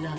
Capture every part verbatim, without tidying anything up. blood.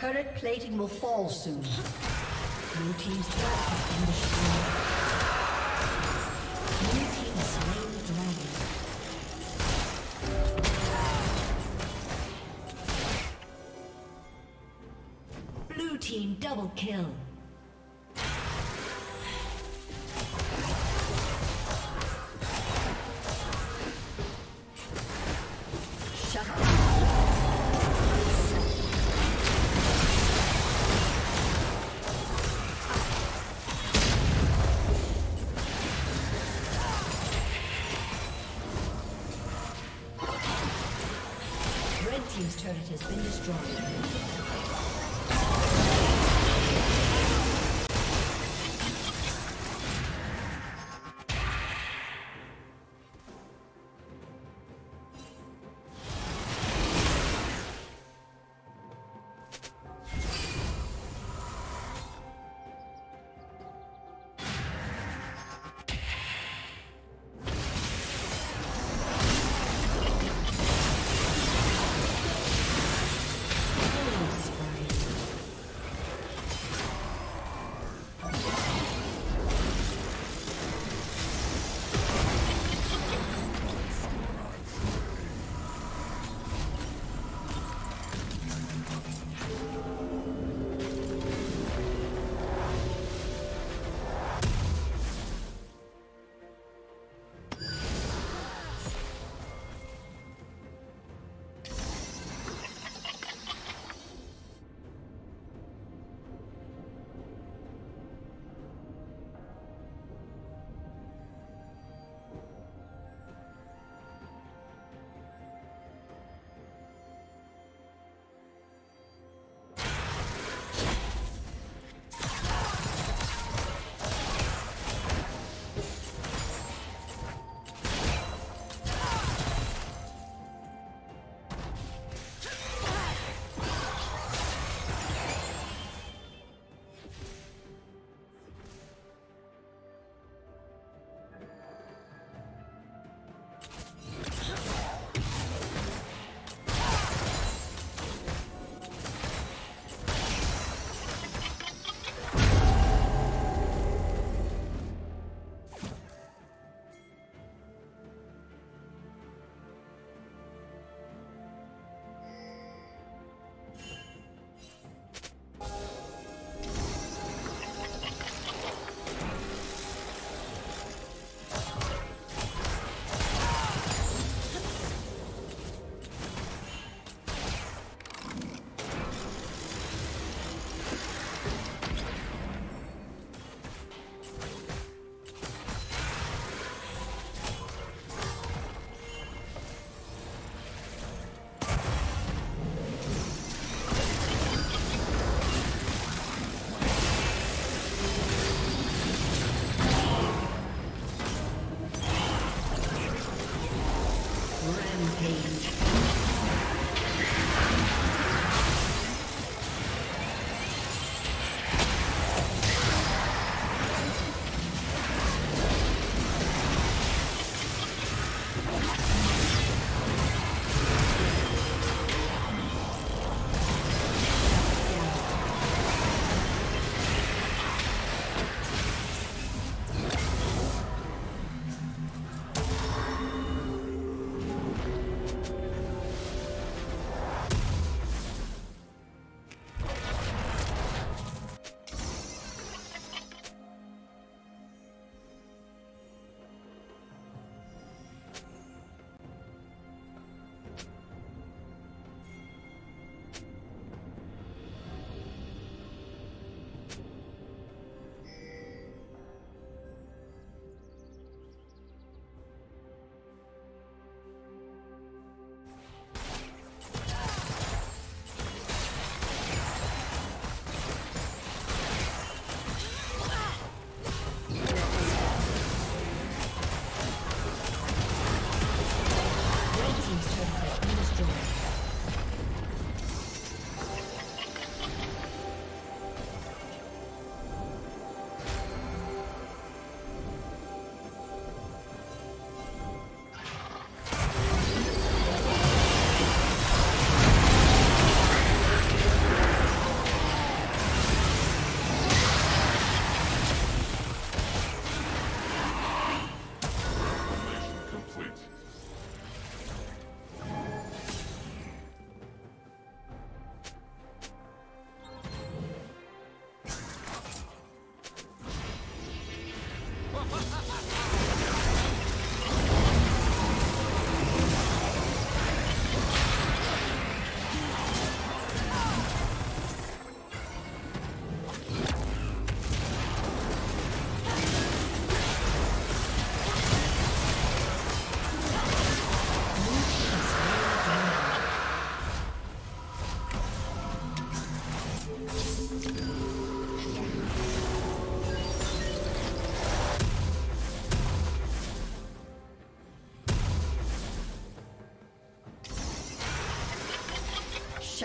Turret plating will fall soon. Blue team's turret has been destroyed. Blue team slain the dragon. Blue team double kill.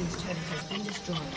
His turret has been destroyed.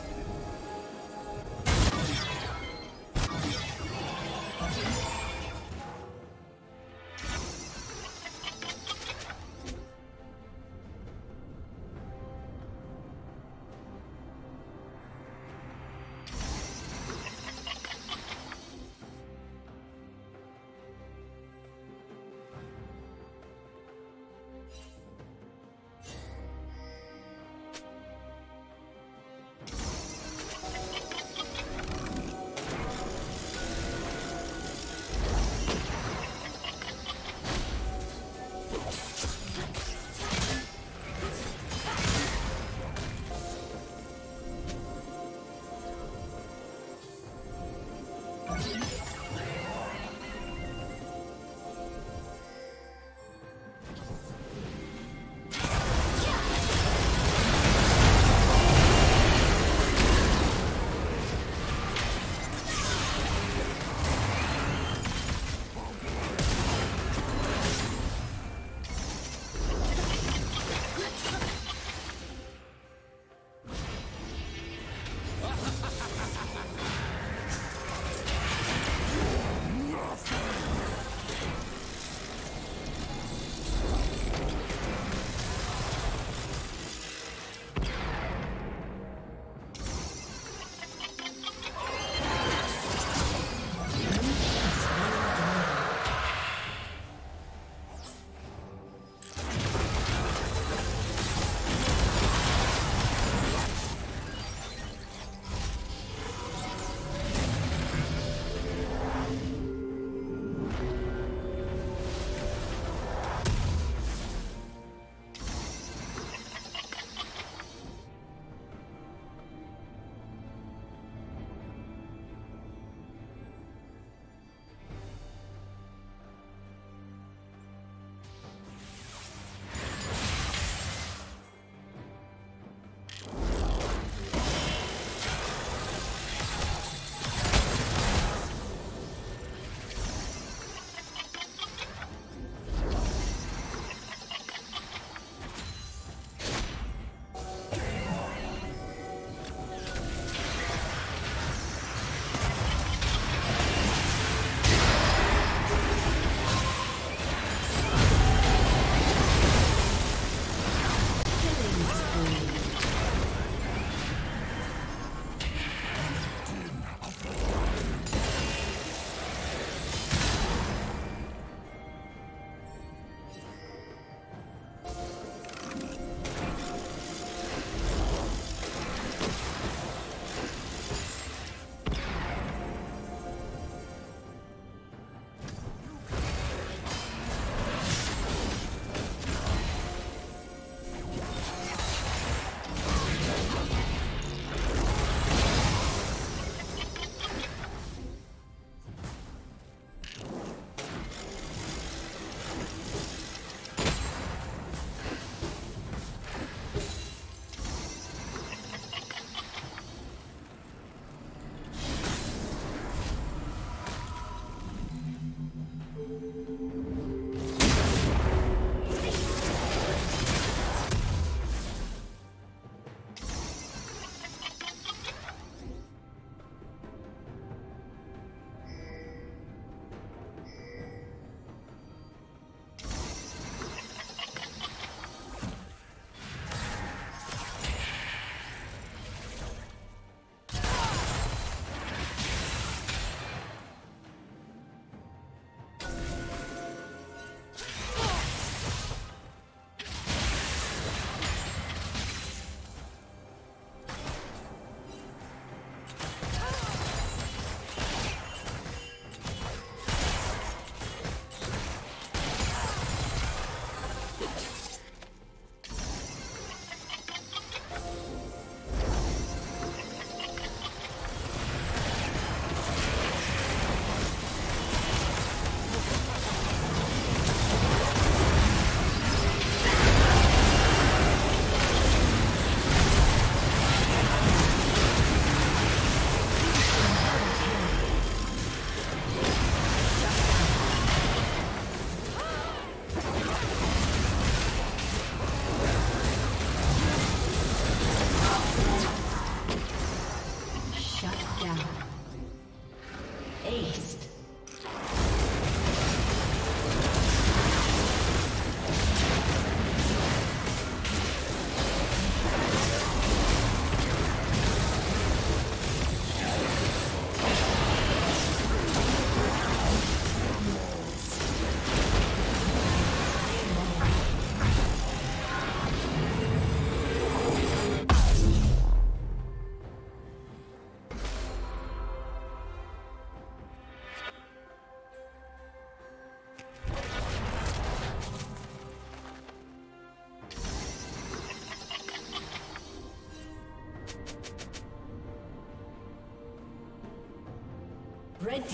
Red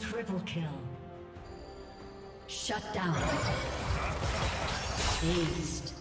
Triple kill. Shut down. Aced.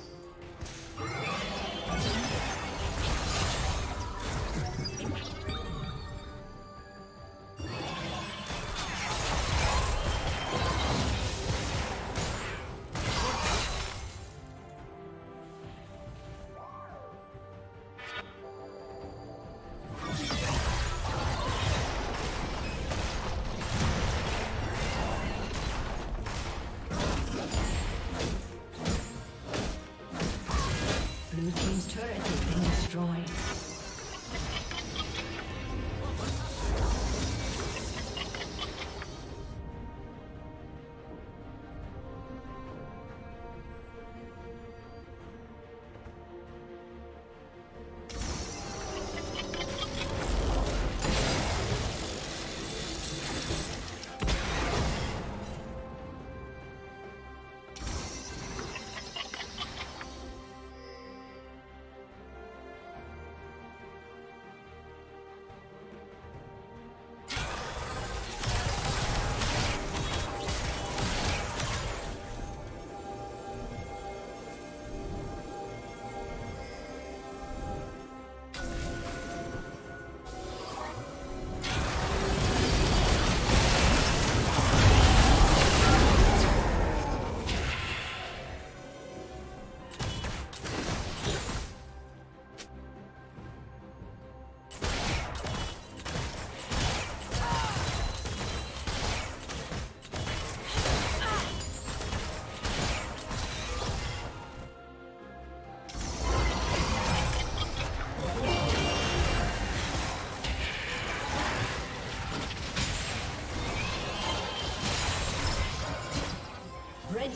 Red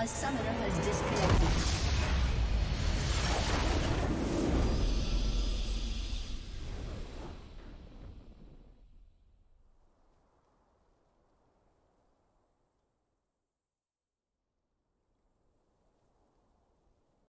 A summoner has disconnected.